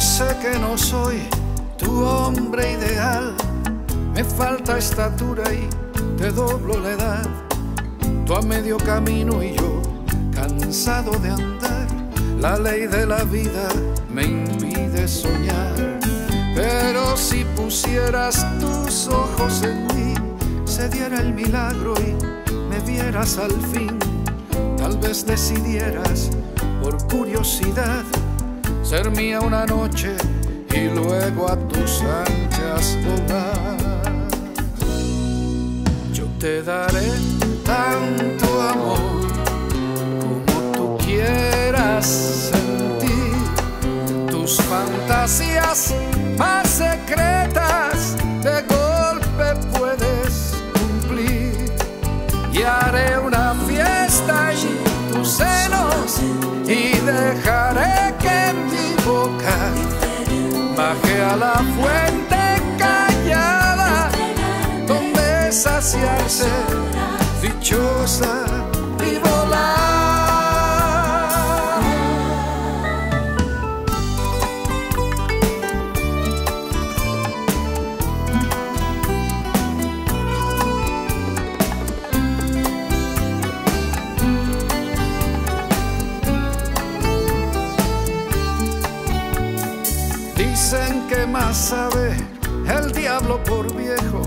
Yo sé que no soy tu hombre ideal. Me falta estatura y te doblo la edad. Tú a medio camino y yo cansado de andar. La ley de la vida me impide soñar. Pero si pusieras tus ojos en mí, se diera el milagro y me vieras al fin. Tal vez decidieras por curiosidad ser mía una noche y luego a tus anchas volar. Yo te daré tanto amor como tú quieras sentir. Tus fantasías más secretas de golpe puedes cumplir. Y haré una fiesta en tus senos y dejaré que en mi boca baje a la fuente callada donde saciarse dichosa y volar. Dicen que más sabe el diablo por viejo,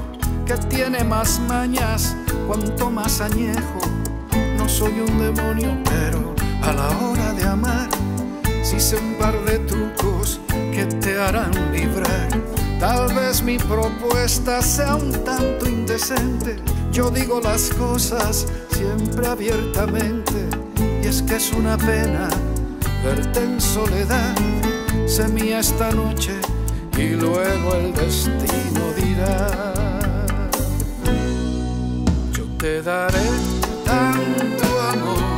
que tiene más mañas cuanto más añejo. No soy un demonio, pero a la hora de amar sí sé un par de trucos que te harán vibrar. Tal vez mi propuesta sea un tanto indecente. Yo digo las cosas siempre abiertamente. Y es que es una pena verte en soledad. Sé mía esta noche y luego el destino dirá. Yo te daré tanto amor